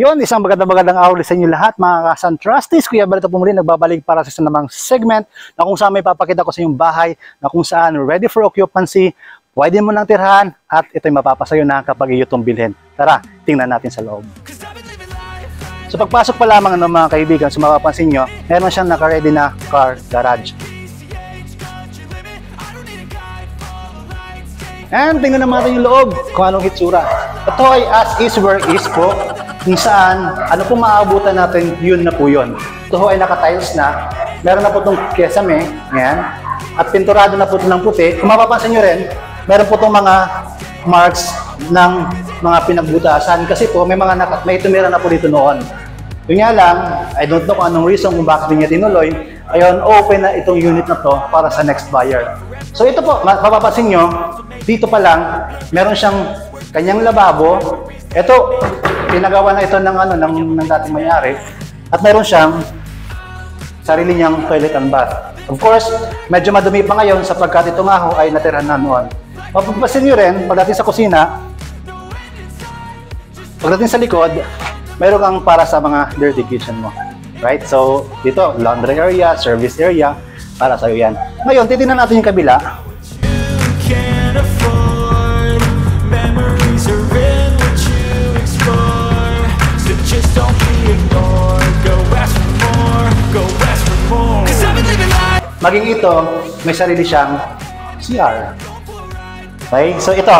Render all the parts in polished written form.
Yon, isang magandang araw sa inyo lahat mga Kasan Trustees. Kuya Berto po muli nagbabalik para sa isa namang segment na kung saan may papakita ko sa inyong bahay na kung saan ready for occupancy, pwede mo nang tirahan at ito'y mapapasayo na kapag iyo itong bilhin. Tara, tingnan natin sa loob. So pagpasok pa lamang ng mga kaibigan, so mapapansin nyo, meron siyang nakaready na car garage. And tingnan naman natin yung loob kung anong hitsura. Ito ay as is where is po. Kung saan, ano po maaabutan natin, yun na po yun. Ito ay naka-tiles na. Meron na po itong kesame, yan. At pinturado na po ito ng puti. Kung mapapansin nyo rin, meron po itong mga marks ng mga pinagbutasan. Kasi po, may tumira na po dito noon. Yun nga lang, I don't know kung anong reason kung bakit niya tinuloy. Ayun, open na itong unit na to para sa next buyer. So ito po, mapapansin nyo, dito pa lang, meron siyang kanyang lababo. Ito, pinagawa na ito ng dating mayari at meron siyang sarili niyang toilet and bath. Of course, medyo madumi pa ngayon sapagkat ito nga ho ay natirahan na noon. Mapagpasin niyo rin, pagdating sa kusina, pagdating sa likod, meron kang para sa mga dirty kitchen mo. Right? So, dito, laundry area, service area, para sa'yo yan. Ngayon, titignan natin yung kabila. Maging ito, may sarili siyang CR. Okay? So ito,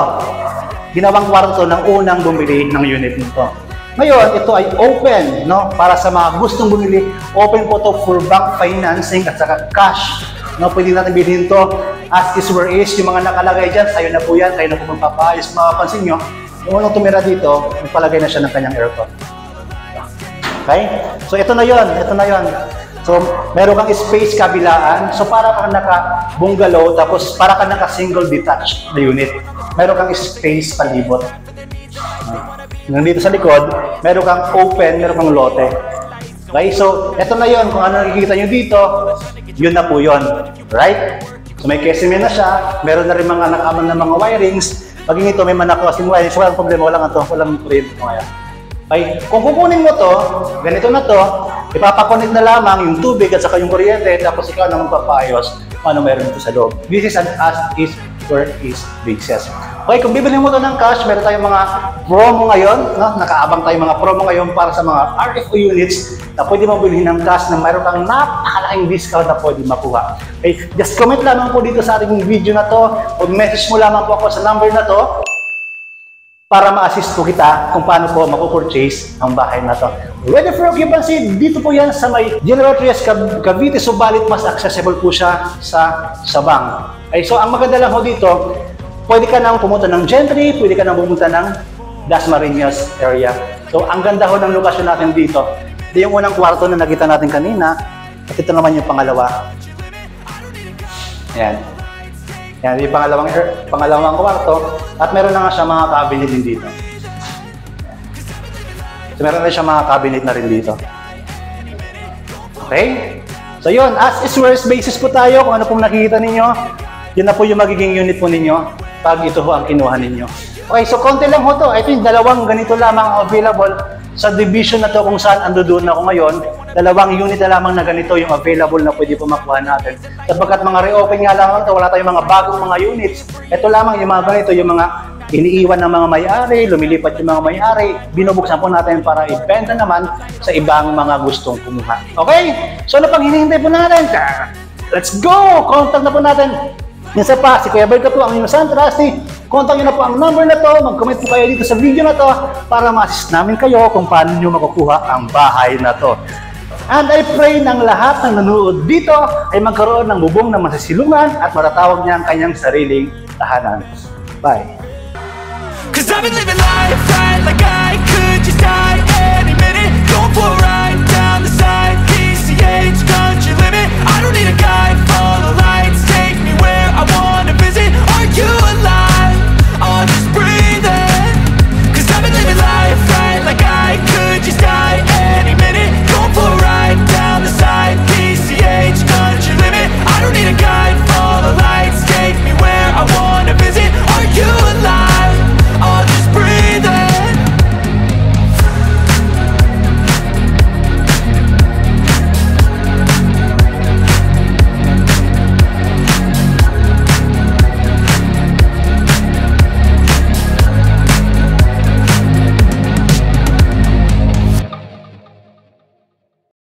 ginawang kwarto ng unang bumili ng unit nito. Ngayon, ito ay open, no? Para sa mga gustong bumili, open po to for bank financing at saka cash. No, pwede natin bilhin to as is where is. Yung mga nakalagay dyan, sayo na po yan, kayo na po magpapaayos. Makapansin nyo, yung unang tumira dito, nagpalagay na siya ng kanyang aircon. Okay? So ito na yon, ito na yon. So, meron kang space kabilaan. So, para kang naka-bungalow, tapos para kang naka-single detached na unit. Meron kang space palibot. Nandito sa likod, meron kang open, meron kang lote. Okay? So, eto na yon. Kung ano nakikita nyo dito, yun na po yun. Right? So, may casement na siya. Meron na rin mga nakaman na mga wirings. Paging ito, may manakosing wirings. Walang problema. Walang ito. Walang print. Okay? Kung kukunin mo to, ganito na to, ipapakonect na lamang yung tubig at saka yung kuryente, tapos ikaw na magpapayos paano meron ito sa loob. This is an as-is, where-is basis. Okay, kung bibili mo ito ng cash, meron tayong mga promo ngayon, no? Nakaabang tayong mga promo ngayon para sa mga RFO units na pwede mo bilhin ng cash na meron kang napakalaking discount na pwede makuha. Okay, just comment lamang po dito sa ating video na to o message mo lamang po ako sa number na to para ma-assist po kita kung paano po makupurchase ang bahay na to. Ready for occupancy, dito po yan sa may General Trias Cavite, subalit mas accessible po siya sa Sabang. Ay, so ang maganda lang ho dito, pwede ka nang pumunta ng Gentry, pwede ka nang pumunta ng Dasmarinas area. So ang ganda ho ng lokasyon natin dito. Ito yung unang kwarto na nakita natin kanina, at ito naman yung pangalawa. Ayan. Yan, yung pangalawang kwarto at meron na nga siya mga cabinet din dito. So, meron na siya mga cabinet na rin dito. Okay? So yun, as is where is basis po tayo kung ano pong nakikita ninyo. Yun na po yung magiging unit po ninyo pag ito ho ang kinuha ninyo. Okay, so konti lang ho to. I think dalawang ganito lamang available sa division na to kung saan doon ako ngayon. Dalawang unit na lamang na ganito yung available na pwede po makuha natin. Sapagkat mga reopen nga lamang ito, wala tayong mga bagong mga units. Ito lamang yung mga ganito, yung mga iniiwan ng mga may-ari, lumilipat yung mga may-ari, binubuksan po natin para ibenta naman sa ibang mga gustong kumuha. Okay? So ano pang hinihintay po natin? Let's go! Contact na po natin. Isa pa, si Kuya Berto po ang inyong Kasan Trustee. Contact nyo na po ang number na to. Mag-comment po kayo dito sa video na to para ma-assist namin kayo kung paano nyo makukuha ang bahay na to. And I pray ng lahat ng nanonood dito ay magkaroon ng bubong na masisilungan at matatawag niya ang kanyang sariling tahanan. Bye!